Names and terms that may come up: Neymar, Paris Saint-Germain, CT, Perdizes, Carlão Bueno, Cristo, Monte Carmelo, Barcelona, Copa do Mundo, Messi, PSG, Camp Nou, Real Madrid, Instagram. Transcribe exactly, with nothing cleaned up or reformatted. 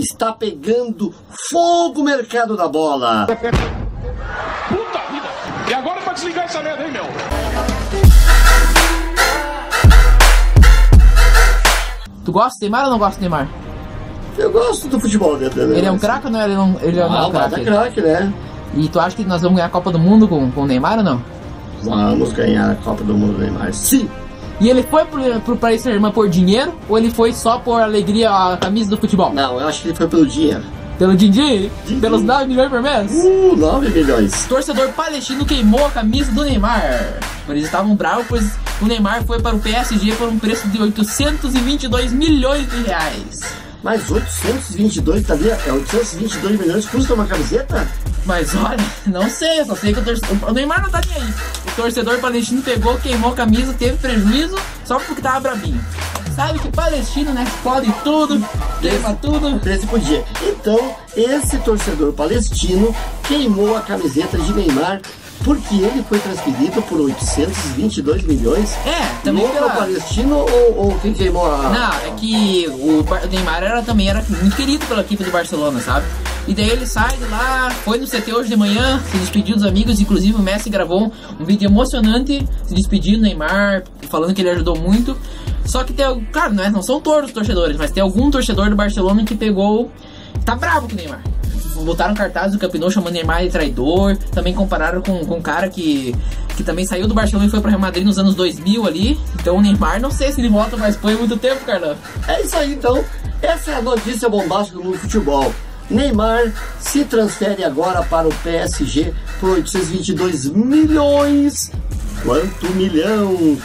Está pegando fogo o mercado da bola. Puta vida! E agora é pra desligar essa merda, hein, meu? Tu gosta do Neymar ou não gosta do Neymar? Eu gosto do futebol dele. Né? Ele é um craque ou não é? Ele, não, ele ah, não é um craque? É craque, né? E tu acha que nós vamos ganhar a Copa do Mundo com, com o Neymar ou não? Vamos ganhar a Copa do Mundo do Neymar, sim! E ele foi pro, pro Paris Saint-Germain por dinheiro ou ele foi só por alegria a camisa do futebol? Não, eu acho que ele foi pelo dinheiro. Pelo din-din? Pelos nove milhões por mês? Uh, nove milhões. Torcedor palestino queimou a camisa do Neymar. Eles estavam bravos, pois o Neymar foi para o P S G por um preço de oitocentos e vinte e dois milhões de reais. Mas oitocentos e vinte e dois, tá ali? É oitocentos e vinte e dois milhões custa uma camiseta? Mas olha, não sei, eu só sei que o torcedor... O Neymar não tá nem aí. O torcedor palestino pegou, queimou a camisa, teve prejuízo, só porque tava brabinho. Sabe que palestino, né? Pode tudo, queima tudo. Desse podia. Então, esse torcedor palestino queimou a camiseta de Neymar porque ele foi transferido por oitocentos e vinte e dois milhões. É, também pelo pela... palestino ou, ou quem queimou a... Não, é que o Neymar era, também era muito querido pela equipe do Barcelona, sabe? E daí ele sai de lá, foi no C T hoje de manhã, se despediu dos amigos, inclusive o Messi gravou um vídeo emocionante se despedindo do Neymar, falando que ele ajudou muito. Só que tem, claro, não, é, não são todos os torcedores, mas tem algum torcedor do Barcelona que pegou, tá bravo com o Neymar. Botaram cartazes do Camp Nou chamando Neymar de traidor. Também compararam com, com um cara que, que também saiu do Barcelona e foi para Real Madrid nos anos dois mil ali. Então o Neymar, não sei se ele volta, mas foi muito tempo, Carlão. É isso aí, então. Essa é a notícia bombástica do mundo do futebol. Neymar se transfere agora para o P S G por oitocentos e vinte e dois milhões. Quanto milhão?